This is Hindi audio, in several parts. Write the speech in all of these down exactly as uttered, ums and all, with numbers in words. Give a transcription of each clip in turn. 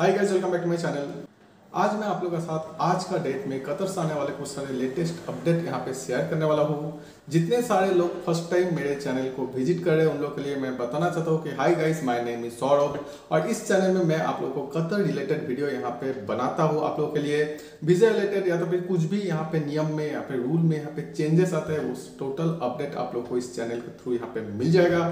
Hi guys, welcome back to my channel. आज मैं आप लोगों के साथ आज का डेट में कतर से आने वाले कुछ सारे लेटेस्ट अपडेट यहाँ पे शेयर करने वाला हूँ। जितने सारे लोग फर्स्ट टाइम मेरे चैनल को विजिट कर रहे हैं उन लोगों के लिए मैं बताना चाहता हूँ कि hi guys, my name is Saurabh और इस चैनल में मैं आप लोगों को कतर रिलेटेड वीडियो यहाँ पे बनाता हूँ आप लोगों के लिए। वीजा रिलेटेड या तो फिर कुछ भी यहाँ पे नियम में या फिर रूल में यहाँ पे चेंजेस आते हैं उस टोटल अपडेट आप लोग को इस चैनल के थ्रू यहाँ पे मिल जाएगा।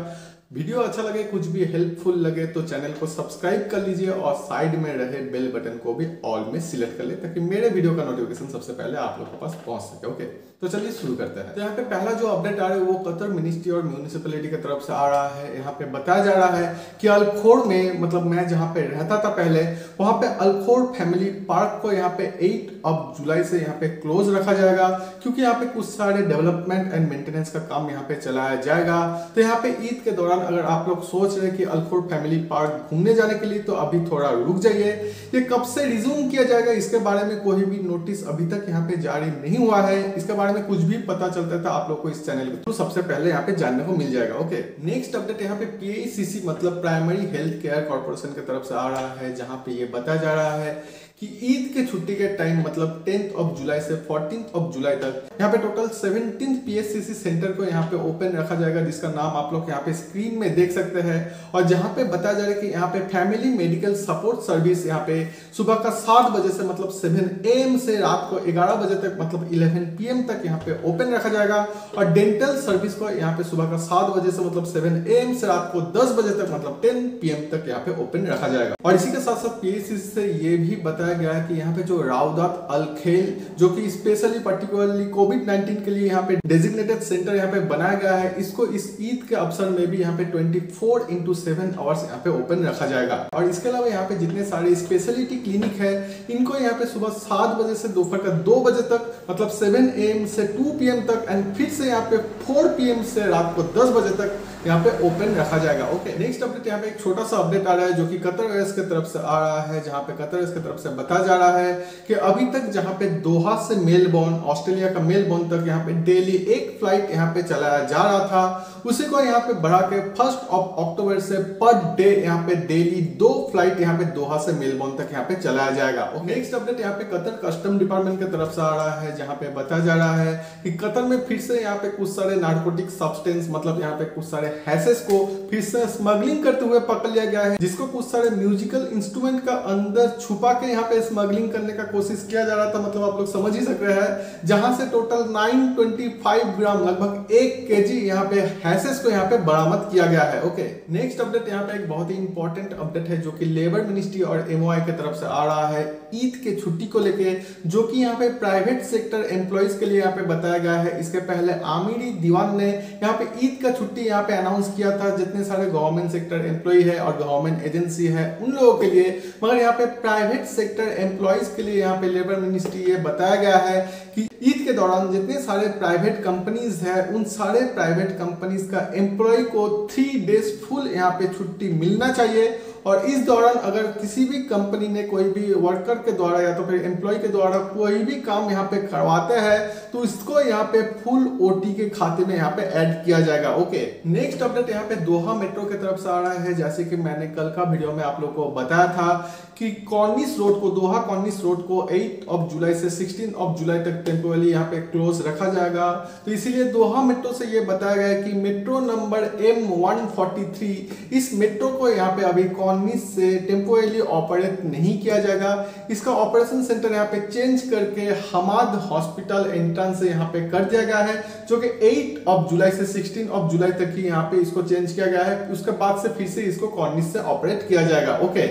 वीडियो अच्छा लगे, कुछ भी हेल्पफुल लगे तो चैनल को सब्सक्राइब कर लीजिए और साइड में रहे बेल बटन को भी ऑल में सिलेक्ट कर ले ताकि मेरे वीडियो का नोटिफिकेशन सबसे पहले आप लोगों के पास पहुंच सके। ओके, तो चलिए शुरू करते हैं। तो यहाँ पे पहला जो अपडेट आ रहा है वो कतर मिनिस्ट्री और म्यूनिसिपैलिटी की तरफ से आ रहा है। यहाँ पे बताया जा रहा है कि अल खोर में, मतलब मैं जहाँ पे रहता था पहले, वहाँ पे अल खोर फैमिली पार्क को यहाँ पे एट अब जुलाई से यहाँ पे क्लोज रखा जाएगा क्योंकि यहाँ पे कुछ सारे डेवलपमेंट एंड मेंटेनेंस का काम यहाँ पे चलाया जाएगा। तो यहाँ पे ईद के दौरान अगर आप लोग सोच रहे हैं कि अल खोर फैमिली पार्क घूमने जाने के लिए तो अभी थोड़ा रुक जाइए। ये कब से रिज्यूम किया जाएगा इसके बारे में कोई भी नोटिस अभी तक यहाँ पे जारी नहीं हुआ है। इसके बारे में कुछ भी पता चलता था आप लोग को इस चैनल के थ्रू सबसे पहले यहाँ पे जानने को मिल जाएगा। ओके, नेक्स्ट अपडेट यहाँ पे पी एच सी सी मतलब प्राइमरी हेल्थ केयर कॉर्पोरेशन की तरफ से आ रहा है जहाँ पे ये बताया जा रहा है कि ईद के छुट्टी के टाइम मतलब टेंथ ऑफ जुलाई से फोर्टीन्थ ऑफ जुलाई तक यहाँ पे total seventeen P H C C centre को यहाँ पे ओपन रखा जाएगा जिसका नाम आप लोग यहाँ पे स्क्रीन में देख सकते हैं। और जहाँ पे बताया जा रहा है कि यहाँ पे फैमिली मेडिकल सपोर्ट सर्विस यहाँ पे सुबह का सात बजे से मतलब सेवन ए एम से रात को ग्यारह बजे तक मतलब इलेवन पी एम तक यहाँ पे ओपन रखा जाएगा। और डेंटल सर्विस को यहाँ पे सुबह का सात बजे से मतलब सेवन ए एम से रात को दस बजे तक मतलब टेन पी एम तक यहाँ पे ओपन रखा जाएगा। और इसी के साथ साथ पी एच सी सी से ये भी बताया गया है कि यहाँ पे जो रावदात अलखेल जो कि स्पेशली पर्टिकुलरली कोविड नाइनटीन के लिए यहाँ पे डेजिग्नेटेड सेंटर यहाँ पे बनाया गया है, इसको इस ईद के अवसर में भी यहाँ पे twenty four into seven hours यहाँ पे ओपन रखा जाएगा। और इसके अलावा यहाँ पे जितने सारे स्पेशलिटी क्लिनिक है इनको यहाँ पे सुबह सात बजे से दोपहर का दो बजे तक मतलब सेवन ए एम से टू पी एम तक एंड फिर से यहाँ पे फोर पी एम से रात को दस बजे तक यहाँ पे ओपन रखा जाएगा। ओके, नेक्स्ट अपडेट यहाँ पे एक छोटा सा अपडेट आ रहा है जो कि कतर एयरवेज की तरफ से आ रहा है जहाँ पे कतर एयरवेज की तरफ से बताया जा रहा है कि अभी तक जहाँ पे दोहा से मेलबोर्न, ऑस्ट्रेलिया का मेलबोर्न तक यहाँ पे डेली एक फ्लाइट यहाँ पे चलाया जा रहा था, उसी को यहाँ पे बढ़ा के फर्स्ट ऑफ अक्टूबर से पर डे यहाँ पे डेली दो फ्लाइट यहाँ पे दोहा से मेलबोर्न तक यहाँ पे चलाया जाएगा। नेक्स्ट अपडेट यहाँ पे कतर कस्टम डिपार्टमेंट की तरफ से आ रहा है जहाँ पे बताया जा रहा है कि कतर में फिर से यहाँ पे कुछ सारे नार्कोटिक सब्सटेंस मतलब यहाँ पे कुछ सारे हैसेस को फिर से स्मगलिंग करते हुए पकड़ लिया गया है जिसको कुछ सारे म्यूजिकल इंस्ट्रूमेंट का अंदर छुपा के यहाँ पे स्मगलिंग करने का कोशिश किया जा रहा था। मतलब आप लोग समझ ही सक रहे हैं जहां से total nine two five gram लगभग एक केजी यहाँ पे हैसेस को यहाँ पे बरामद किया गया है। ओके, नेक्स्ट अपडेट यहाँ पे एक बहुत ही इंपॉर्टेंट अपडेट है जो कि लेबर मिनिस्ट्री और एम ओ आई की तरफ से आ रहा है ईद के छुट्टी को लेके, जो कि यहाँ पे प्राइवेट सेक्टर एम्प्लॉइज के लिए यहाँ पे बताया गया है। इसके पहले आमिरी दीवान ने यहाँ पे ईद का छुट्टी यहाँ पे अनाउंस किया था जितने सारे गवर्नमेंट सेक्टर एम्प्लॉय है और गवर्नमेंट एजेंसी है उन लोगों के लिए, मगर यहाँ पे प्राइवेट सेक्टर एम्प्लॉइज के लिए यहाँ पे लेबर मिनिस्ट्री ये बताया गया है कि ईद के दौरान जितने सारे प्राइवेट कंपनीज है उन सारे प्राइवेट कंपनीज का एम्प्लॉय को थ्री डेज फुल यहाँ पे छुट्टी मिलना चाहिए। और इस दौरान अगर किसी भी कंपनी ने कोई भी वर्कर के द्वारा या तो फिर एम्प्लॉय के द्वारा कोई भी काम यहाँ पे करवाते हैं तो इसको यहाँ पे फुल ओ टी के खाते में यहाँ पे ऐड किया जाएगा। ओके, नेक्स्ट अपडेट यहाँ पे दोहा मेट्रो की तरफ से आ रहा है। जैसे कि मैंने कल का वीडियो में आप लोग को बताया था कि कॉर्निश रोड को, दोहा कॉर्निश रोड को एट ऑफ जुलाई से सिक्सटीन ऑफ जुलाई तक टेम्पोरली यहाँ पे क्लोज रखा जाएगा। तो इसीलिए दोहा मेट्रो से ये बताया गया है कि metro number M one forty three इस मेट्रो को यहाँ पे अभी कॉर्निश से टेम्पोरली ऑपरेट नहीं किया जाएगा। इसका ऑपरेशन सेंटर यहाँ पे चेंज करके हमाद हॉस्पिटल एंट्रेंस से यहाँ पे कर दिया गया है जो कि एट ऑफ जुलाई से सिक्सटीन ऑफ जुलाई तक ही यहाँ पे इसको चेंज किया गया है। उसके बाद से फिर से इसको कॉर्निश से ऑपरेट किया जाएगा। ओके,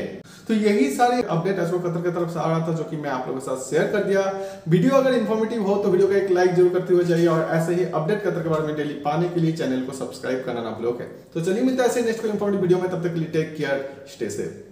तो यही सारे अपडेट एसरो कतर की तरफ से आ रहा था जो कि मैं आप लोगों के साथ शेयर कर दिया। वीडियो अगर इन्फॉर्मेटिव हो तो वीडियो को एक लाइक जरूर करते हुए जाइए और ऐसे ही अपडेट कतर के बारे में डेली पाने के लिए चैनल को सब्सक्राइब करना ना भूलो। तो चलिए मिलते हैं ऐसे नेक्स्ट इन्फॉर्मेटिव वीडियो में, तब तक के लिए टेक केयर, स्टे सेफ।